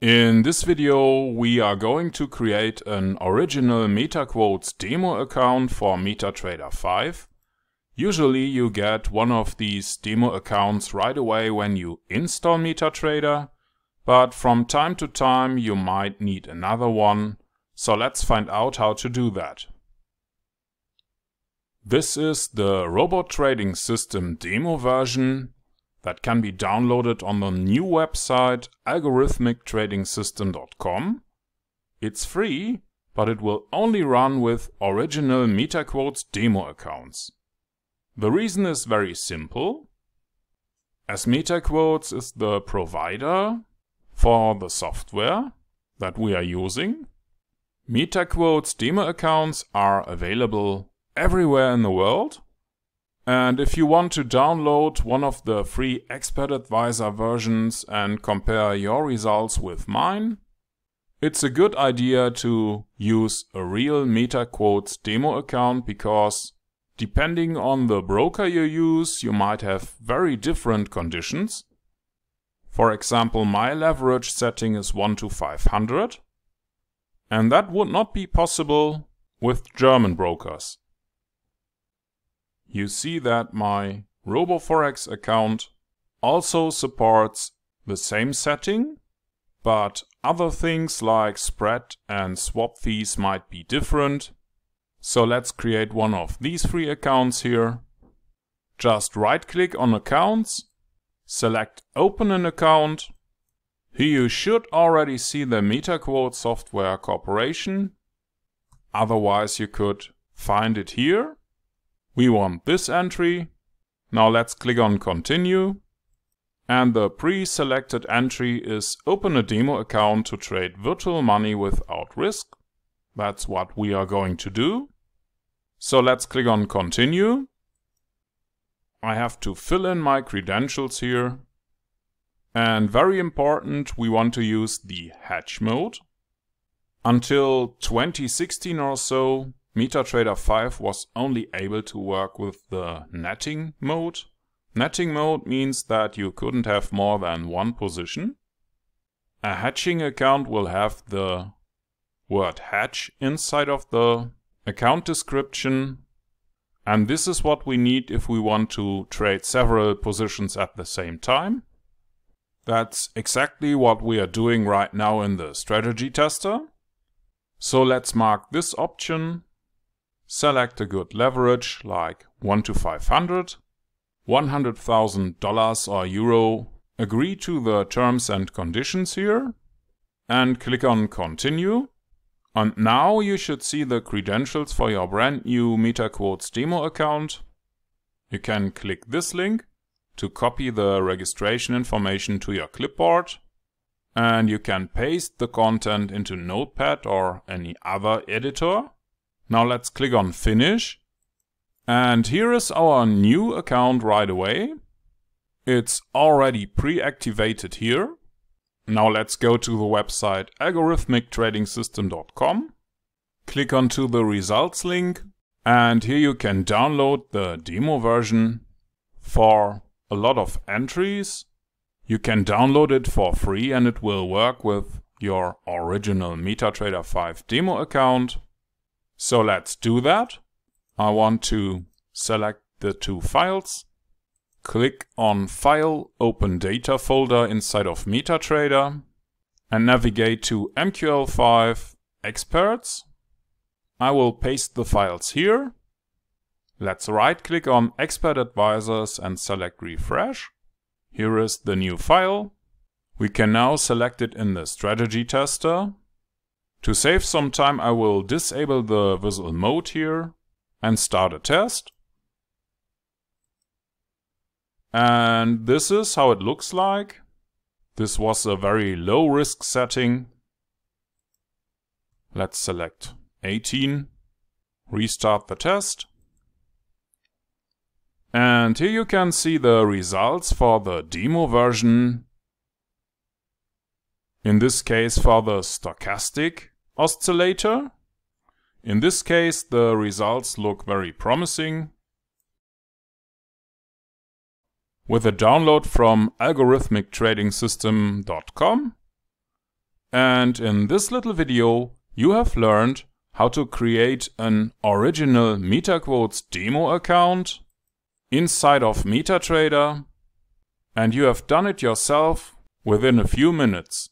In this video, we are going to create an original MetaQuotes demo account for MetaTrader 5. Usually you get one of these demo accounts right away when you install MetaTrader, but from time to time you might need another one. So let's find out how to do that. This is the Robot Trading System demo version that can be downloaded on the new website algorithmictradingsystem.com. It's free, but it will only run with original MetaQuotes demo accounts. The reason is very simple. As MetaQuotes is the provider for the software that we are using, MetaQuotes demo accounts are available everywhere in the world. And if you want to download one of the free Expert Advisor versions and compare your results with mine, it's a good idea to use a real MetaQuotes demo account because depending on the broker you use, you might have very different conditions. For example, my leverage setting is 1 to 500, and that would not be possible with German brokers. You see that my RoboForex account also supports the same setting, but other things like spread and swap fees might be different. So let's create one of these three accounts here. Just right-click on Accounts, select Open an Account. Here you should already see the MetaQuotes Software Corporation. Otherwise you could find it here. We want this entry. Now let's click on Continue. And the pre-selected entry is open a demo account to trade virtual money without risk. That's what we are going to do. So let's click on Continue. I have to fill in my credentials here. And very important, we want to use the hedge mode. Until 2016 or so, MetaTrader 5 was only able to work with the netting mode. Netting mode means that you couldn't have more than one position. A hedging account will have the word hedge inside of the account description. And this is what we need if we want to trade several positions at the same time. That's exactly what we are doing right now in the Strategy Tester. So let's mark this option. Select a good leverage like 1 to 500, $100,000 or euro. Agree to the terms and conditions here and click on Continue. And now you should see the credentials for your brand new MetaQuotes demo account. You can click this link to copy the registration information to your clipboard. And you can paste the content into Notepad or any other editor. Now let's click on Finish. And here is our new account right away. It's already pre-activated here. Now let's go to the website algorithmictradingsystem.com. Click onto the results link. And here you can download the demo version for a lot of entries. You can download it for free and it will work with your original MetaTrader 5 demo account. So let's do that. I want to select the two files. Click on File, Open Data folder inside of MetaTrader and navigate to MQL5 Experts. I will paste the files here. Let's right-click on Expert Advisors and select Refresh. Here is the new file. We can now select it in the Strategy Tester. To save some time, I will disable the visual mode here and start a test. And this is how it looks like. This was a very low risk setting. Let's select 18. Restart the test. And here you can see the results for the demo version. In this case for the stochastic oscillator. In this case the results look very promising. With a download from algorithmictradingsystem.com, And in this little video, you have learned how to create an original MetaQuotes demo account inside of MetaTrader, and you have done it yourself within a few minutes.